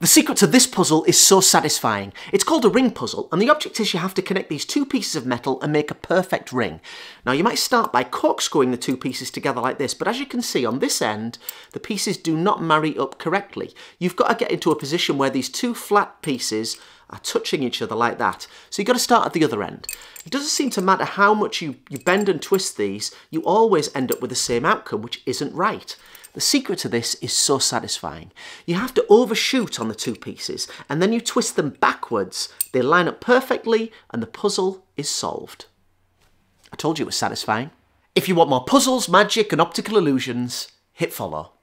The secret to this puzzle is so satisfying. It's called a ring puzzle, and the object is you have to connect these two pieces of metal and make a perfect ring. Now, you might start by corkscrewing the two pieces together like this, but as you can see on this end, the pieces do not marry up correctly. You've got to get into a position where these two flat pieces are touching each other like that. So you've got to start at the other end. It doesn't seem to matter how much you bend and twist these, you always end up with the same outcome, which isn't right. The secret to this is so satisfying. You have to overshoot on the two pieces and then you twist them backwards. They line up perfectly and the puzzle is solved. I told you it was satisfying. If you want more puzzles, magic and optical illusions, hit follow.